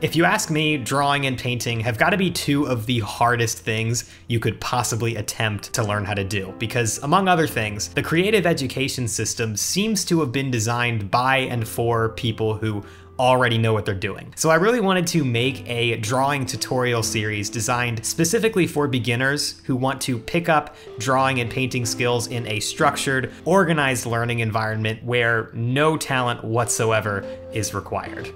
If you ask me, drawing and painting have got to be two of the hardest things you could possibly attempt to learn how to do, because among other things, the creative education system seems to have been designed by and for people who already know what they're doing. So I really wanted to make a drawing tutorial series designed specifically for beginners who want to pick up drawing and painting skills in a structured, organized learning environment where no talent whatsoever is required.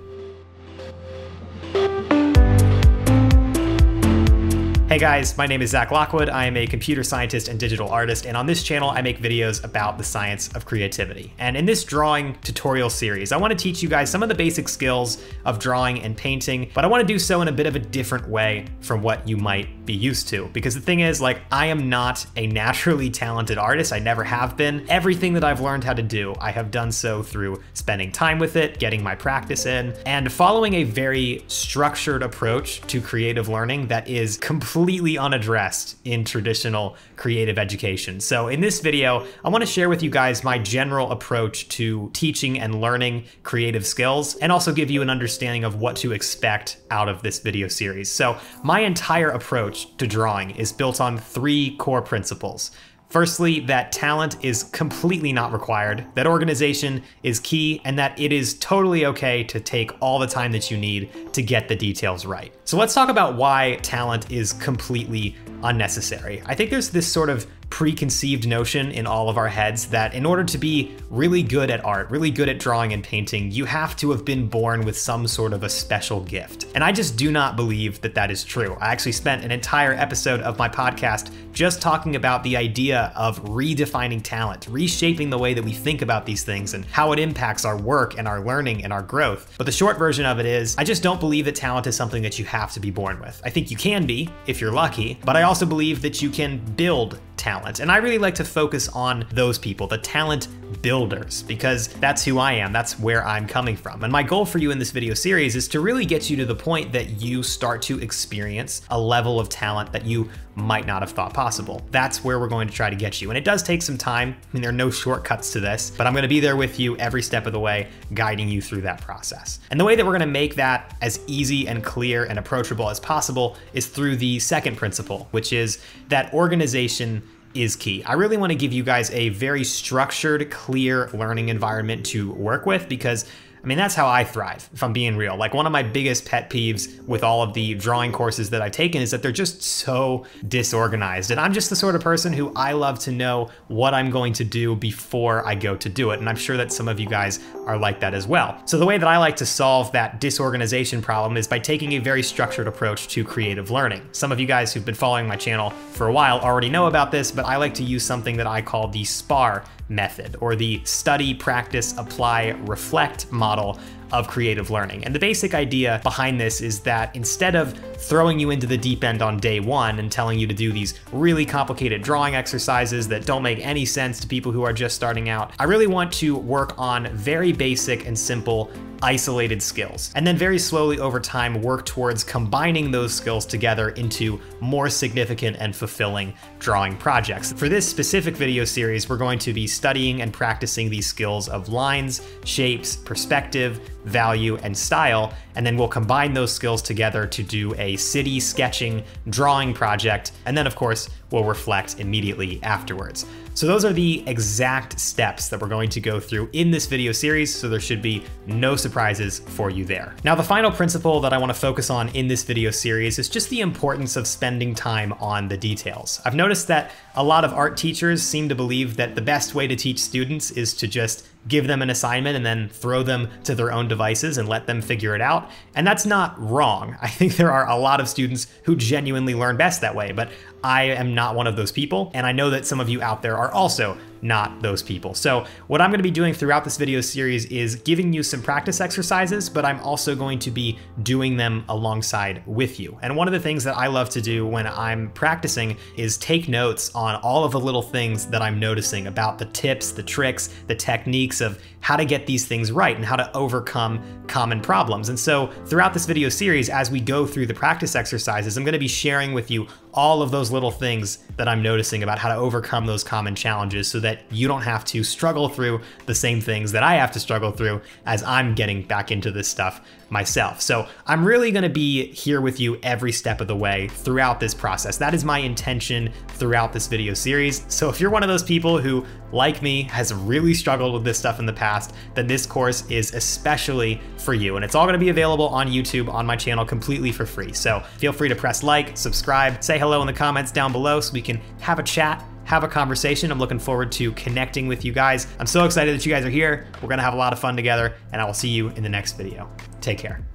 Hey guys, my name is Zach Lockwood. I am a computer scientist and digital artist, and on this channel I make videos about the science of creativity. And in this drawing tutorial series, I want to teach you guys some of the basic skills of drawing and painting, but I want to do so in a bit of a different way from what you might be used to. Because the thing is, like, I am not a naturally talented artist. I never have been. Everything that I've learned how to do, I have done so through spending time with it, getting my practice in, and following a very structured approach to creative learning that is completely unaddressed in traditional creative education. So in this video, I want to share with you guys my general approach to teaching and learning creative skills, and also give you an understanding of what to expect out of this video series. So my entire approach to drawing is built on three core principles. Firstly, that talent is completely not required, that organization is key, and that it is totally okay to take all the time that you need to get the details right. So let's talk about why talent is completely unnecessary. I think there's this sort of preconceived notion in all of our heads that in order to be really good at art, really good at drawing and painting, you have to have been born with some sort of a special gift. And I just do not believe that that is true. I actually spent an entire episode of my podcast just talking about the idea of redefining talent, reshaping the way that we think about these things and how it impacts our work and our learning and our growth. But the short version of it is, I just don't believe that talent is something that you have to be born with. I think you can be, if you're lucky, but I also believe that you can build talent. And I really like to focus on those people, the talent builders, because that's who I am. That's where I'm coming from. And my goal for you in this video series is to really get you to the point that you start to experience a level of talent that you might not have thought possible. That's where we're going to try to get you. And it does take some time. I mean, there are no shortcuts to this, but I'm going to be there with you every step of the way, guiding you through that process. And the way that we're going to make that as easy and clear and approachable as possible is through the second principle, which is that organization is key. I really want to give you guys a very structured, clear learning environment to work with, because I mean, that's how I thrive, if I'm being real. Like, one of my biggest pet peeves with all of the drawing courses that I've taken is that they're just so disorganized. And I'm just the sort of person who I love to know what I'm going to do before I go to do it. And I'm sure that some of you guys are like that as well. So the way that I like to solve that disorganization problem is by taking a very structured approach to creative learning. Some of you guys who've been following my channel for a while already know about this, but I like to use something that I call the SPAR method, or the study, practice, apply, reflect model of creative learning. And the basic idea behind this is that instead of throwing you into the deep end on day one and telling you to do these really complicated drawing exercises that don't make any sense to people who are just starting out, I really want to work on very basic and simple isolated skills, and then very slowly over time work towards combining those skills together into more significant and fulfilling drawing projects. For this specific video series, we're going to be studying and practicing these skills of lines, shapes, perspective, value, and style, and then we'll combine those skills together to do a city sketching drawing project, and then of course we'll reflect immediately afterwards. So those are the exact steps that we're going to go through in this video series, so there should be no surprises for you there. Now, the final principle that I want to focus on in this video series is just the importance of spending time on the details. I've noticed that a lot of art teachers seem to believe that the best way to teach students is to just give them an assignment and then throw them to their own devices and let them figure it out. And that's not wrong. I think there are a lot of students who genuinely learn best that way, but I am not one of those people, and I know that some of you out there are also not those people. So what I'm going to be doing throughout this video series is giving you some practice exercises, but I'm also going to be doing them alongside with you. And one of the things that I love to do when I'm practicing is take notes on all of the little things that I'm noticing about the tips, the tricks, the techniques of how to get these things right and how to overcome common problems. And so throughout this video series, as we go through the practice exercises, I'm going to be sharing with you all of those little things that I'm noticing about how to overcome those common challenges so that you don't have to struggle through the same things that I have to struggle through as I'm getting back into this stuff myself. So I'm really gonna be here with you every step of the way throughout this process. That is my intention throughout this video series. So if you're one of those people who, like me, has really struggled with this stuff in the past, then this course is especially for you. And it's all gonna be available on YouTube on my channel completely for free. So feel free to press like, subscribe, say hello in the comments down below so we can have a chat, have a conversation. I'm looking forward to connecting with you guys. I'm so excited that you guys are here. We're gonna have a lot of fun together, and I will see you in the next video. Take care.